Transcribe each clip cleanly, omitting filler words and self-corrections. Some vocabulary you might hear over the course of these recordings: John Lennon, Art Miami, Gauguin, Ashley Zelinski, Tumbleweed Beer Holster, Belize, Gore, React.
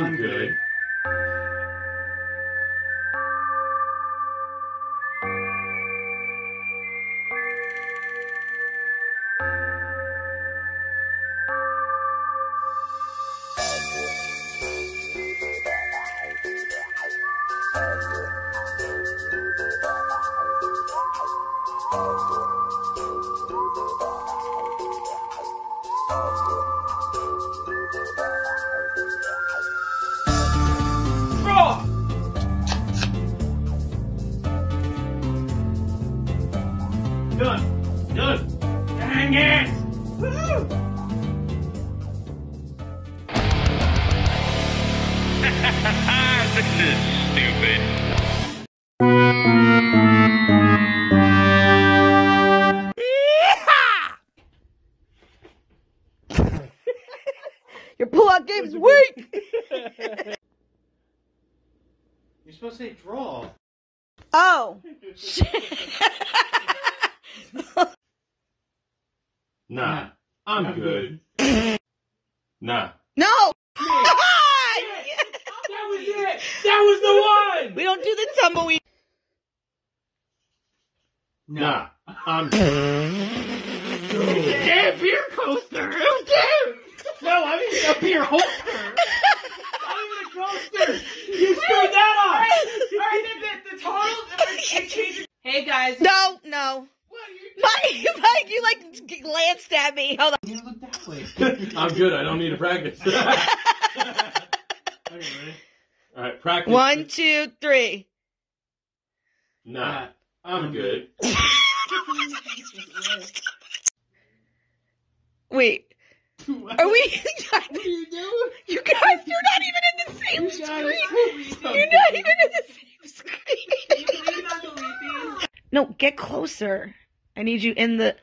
I'm good. Done. Done. Dang it! Woo! This is stupid. Your pull-out game's weak! You're supposed to say draw. Oh! Shit! Nah, I'm good. Nah. No! Yes. That was it! That was the one! We don't do the tumbleweed. Nah, I'm good. Damn beer coaster! Oh, damn! No, I mean a beer holster! I mean a coaster! You screwed that up! Alright, the total, it changes. Hey guys. No, no. Mike, you like glanced at me. Hold on. You look that way. I'm good. I don't need to practice. Okay, ready? All right, practice. 1, 2, 3. Nah, I'm good. Wait. What? Are we? What are you doing? You guys, you're not even in the same screen. You're not even in the same screen. No, get closer. I need you in the,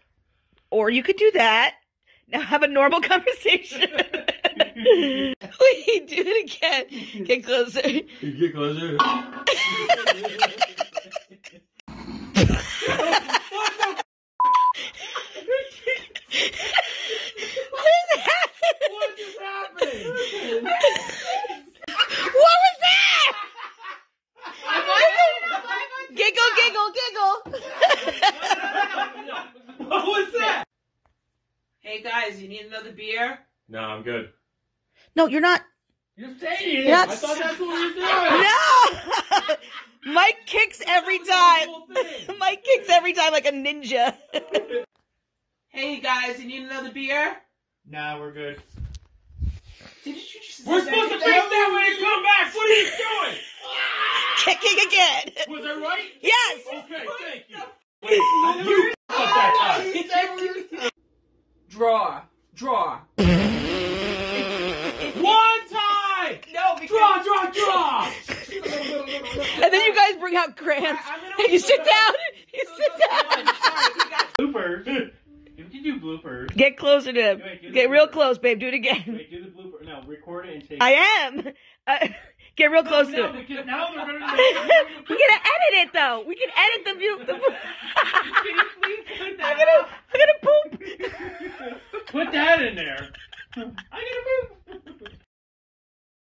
or you could do that. Now have a normal conversation. Wait, do it again. Get closer. Get closer. What the What is that? What just happened? What was that? Giggle, giggle, giggle. What was that? Hey guys, you need another beer? No, I'm good. No, you're not. You're saying it. I thought that's what you were doing. No! Mike kicks every time. Mike kicks every time like a ninja. Hey guys, you need another beer? Nah, we're good. Did you just we're supposed to face that way and come back. What are you doing? Kicking again. Was I right? Yes. Okay, thank you. Wait, you. Draw. One time! No, because draw! And then you guys bring out crayons. And you sit down. You sit down. Bloopers. You can do bloopers. Get closer to him. Get real close, babe. Do it again. Wait, do the blooper. No, record it and take it. I am. Get real close to him. We can edit it, though. We can edit the view. Can you please put that out? I'm gonna poop. Put that in there. I'm gonna move.